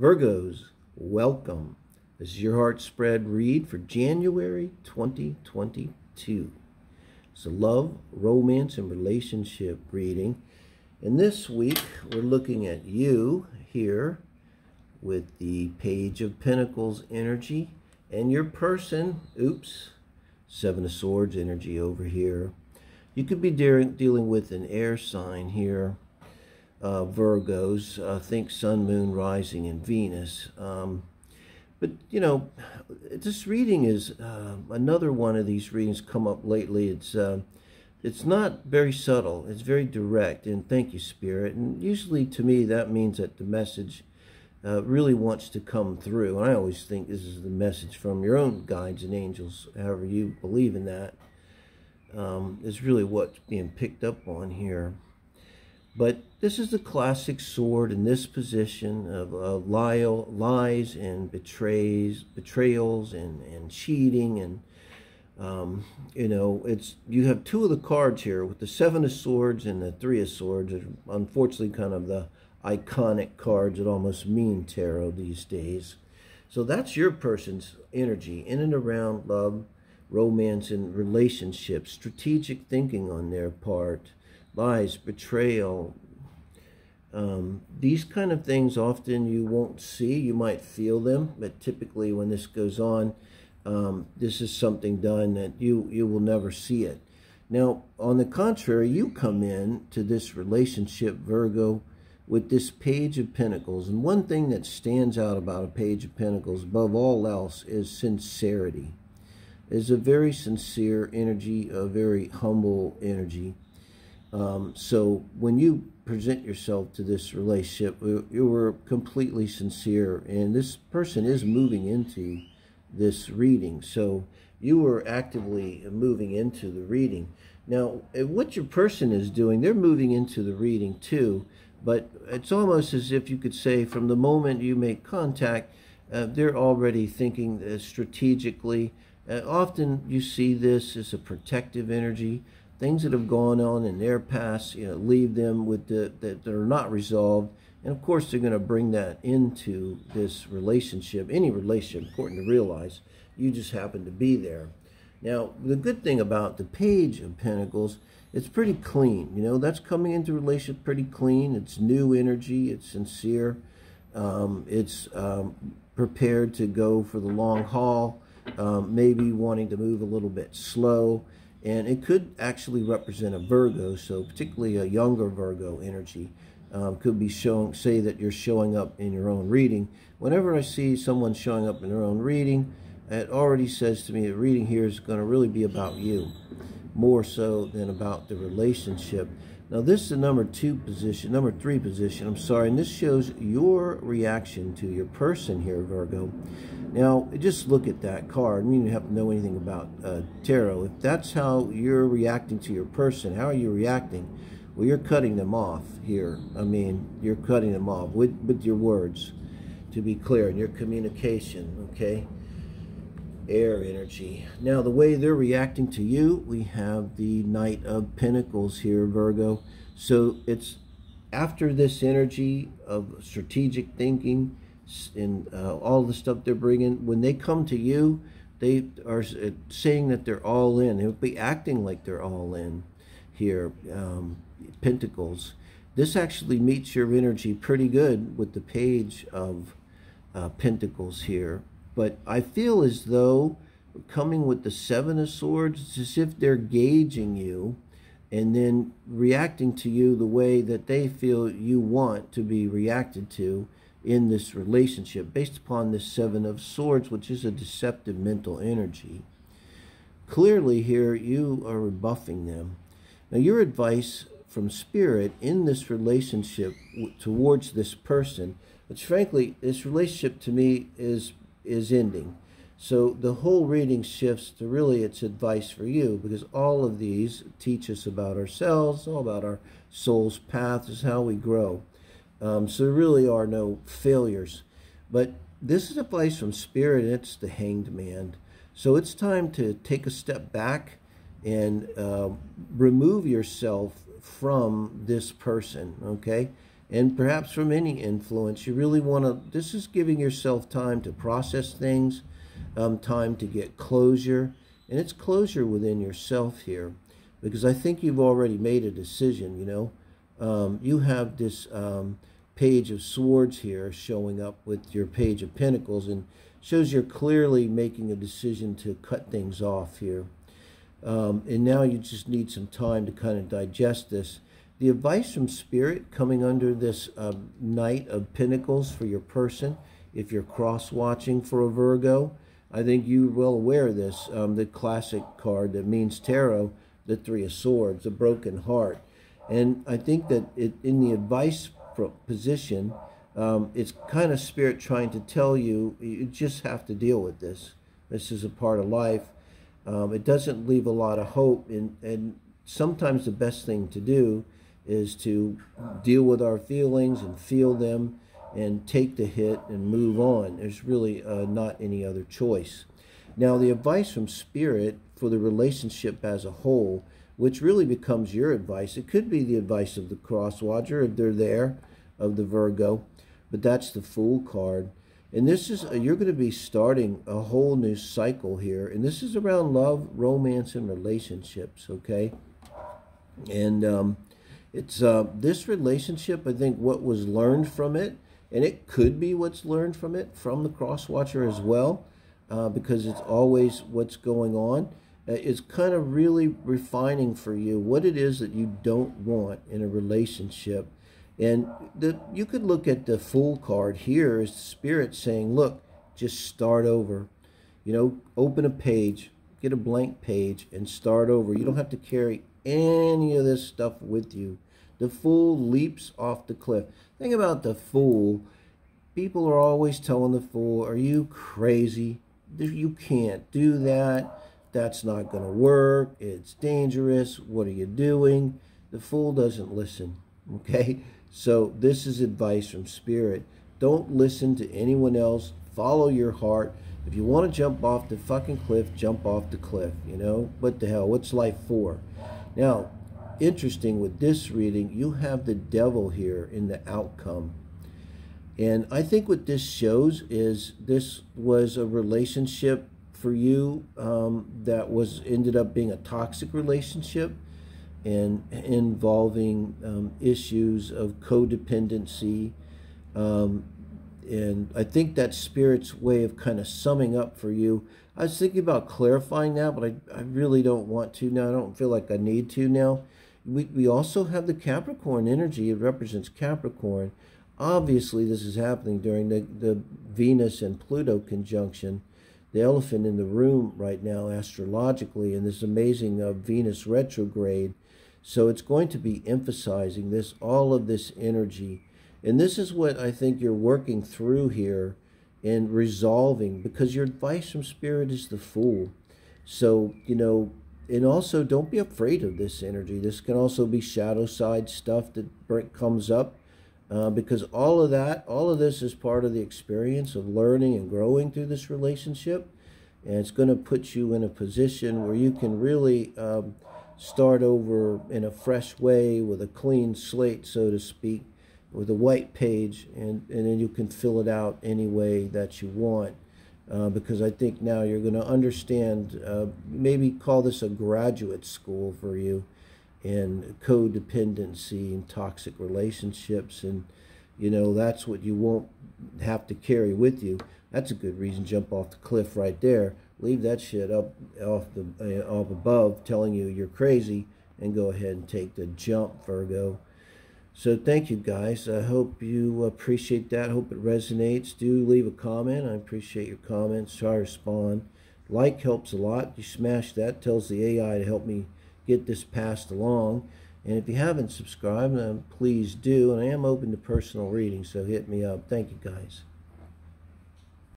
Virgos, welcome. This is your heart spread read for January 2022. It's a love, romance, and relationship reading. And this week, we're looking at you here with the Page of Pentacles energy and your person, oops, Seven of Swords energy over here. You could be dealing with an air sign here. Virgos, think Sun, Moon, Rising, and Venus. But, you know, this reading is another one of these readings come up lately. It's not very subtle. It's very direct. And thank you, Spirit. And usually, to me, that means that the message really wants to come through. And I always think this is the message from your own guides and angels, however you believe in that, is really what's being picked up on here. But this is the classic sword in this position of lies and betrayals and cheating. And, you know, you have two of the cards here with the Seven of Swords and the Three of Swords. Are unfortunately kind of the iconic cards that almost mean tarot these days. So that's your person's energy in and around love, romance, and relationships, strategic thinking on their part. Lies, betrayal, these kind of things often you won't see. You might feel them, but typically when this goes on, this is something done that you will never see it. Now, on the contrary, you come in to this relationship, Virgo, with this Page of Pentacles. And one thing that stands out about a Page of Pentacles above all else is sincerity. It's a very sincere energy, a very humble energy. So when you present yourself to this relationship, you were completely sincere, and this person is moving into this reading. So you were actively moving into the reading. Now, what your person is doing, they're moving into the reading too, but it's almost as if you could say from the moment you make contact, they're already thinking strategically. Often you see this as a protective energy. Things that have gone on in their past, you know, leave them with that are not resolved. And of course, they're going to bring that into this relationship, any relationship. Important to realize you just happen to be there. Now, the good thing about the Page of Pentacles, it's pretty clean. You know, that's coming into a relationship pretty clean. It's new energy. It's sincere. It's prepared to go for the long haul, maybe wanting to move a little bit slow. And it could actually represent a Virgo, so particularly a younger Virgo energy could be showing, say that you're showing up in your own reading. Whenever I see someone showing up in their own reading, it already says to me the reading here is going to really be about you, more so than about the relationship. Now this is the number three position, I'm sorry, and this shows your reaction to your person here, Virgo. Now, just look at that card. I mean, you have to know anything about tarot. If that's how you're reacting to your person, how are you reacting? Well, you're cutting them off here. I mean, you're cutting them off with your words, to be clear, in your communication, okay? Air energy. Now, the way they're reacting to you, we have the Knight of Pentacles here, Virgo. So it's after this energy of strategic thinking, and all the stuff they're bringing, when they come to you, they are saying that they're all in. They'll be acting like they're all in here, Pentacles. This actually meets your energy pretty good with the Page of Pentacles here. But I feel as though coming with the Seven of Swords, it's as if they're gauging you and then reacting to you the way that they feel you want to be reacted to in this relationship, based upon this Seven of Swords, which is a deceptive mental energy. Clearly here, you are rebuffing them. Now, your advice from Spirit in this relationship towards this person, which frankly, this relationship to me is ending. So the whole reading shifts to really its advice for you, because all of these teach us about ourselves, all about our soul's path, is how we grow. So there really are no failures. But this is advice from Spirit, and it's the Hanged Man. So it's time to take a step back and remove yourself from this person, okay? and perhaps from any influence. You really want to, this is giving yourself time to process things, time to get closure, and it's closure within yourself here, because I think you've already made a decision, you know. You have this Page of Swords here showing up with your Page of Pentacles, and shows you're clearly making a decision to cut things off here. And now you just need some time to kind of digest this. The advice from Spirit coming under this Knight of Pentacles for your person, if you're cross-watching for a Virgo, I think you're well aware of this, the classic card that means tarot, the Three of Swords, the broken heart. And I think that it, in the advice position, it's kind of Spirit trying to tell you, you just have to deal with this. This is a part of life. It doesn't leave a lot of hope, and sometimes the best thing to do is to deal with our feelings and feel them and take the hit and move on. There's really not any other choice. Now, the advice from Spirit for the relationship as a whole, which really becomes your advice. It could be the advice of the cross-watcher, if they're there, of the Virgo, but that's the Fool card. And this is, you're going to be starting a whole new cycle here. And this is around love, romance, and relationships, okay? And it's this relationship, I think, what was learned from it, and it could be what's learned from it, from the cross-watcher as well, because it's always what's going on. It's kind of really refining for you what it is that you don't want in a relationship. And you could look at the Fool card here as Spirit saying, look, just start over. You know, open a page, get a blank page, and start over. You don't have to carry any of this stuff with you. The Fool leaps off the cliff. Think about the Fool. People are always telling the Fool, are you crazy? You can't do that. That's not going to work. It's dangerous. What are you doing? The Fool doesn't listen, okay? So this is advice from Spirit. Don't listen to anyone else. Follow your heart. If you want to jump off the fucking cliff, jump off the cliff, you know? What the hell? What's life for? Now, interesting with this reading, you have the Devil here in the outcome. And I think what this shows is this was a relationship for you that was ended up being a toxic relationship and involving issues of codependency, and I think that's Spirit's way of kind of summing up for you. I was thinking about clarifying that, but I really don't want to now. I don't feel like I need to now. We also have the Capricorn energy. It represents Capricorn. Obviously this is happening during the Venus and Pluto conjunction, the elephant in the room right now astrologically, and this amazing Venus retrograde. So it's going to be emphasizing this, all of this energy. And this is what I think you're working through here and resolving, because your advice from Spirit is the Fool. So, you know, and also don't be afraid of this energy. This can also be shadow side stuff that comes up, because all of that, all of this is part of the experience of learning and growing through this relationship. And it's going to put you in a position where you can really start over in a fresh way with a clean slate, so to speak, with a white page. And then you can fill it out any way that you want, because I think now you're going to understand, maybe call this a graduate school for you, and codependency and toxic relationships. And, you know, that's what you won't have to carry with you. That's a good reason to jump off the cliff right there. Leave that shit up above telling you you're crazy, and go ahead and take the jump, Virgo. So thank you, guys. I hope you appreciate that. I hope it resonates. Do leave a comment. I appreciate your comments. Try to respond. Like helps a lot. You smash that. Tells the AI to help me get this passed along. And if you haven't subscribed, please do. And I am open to personal reading, so hit me up. Thank you, guys.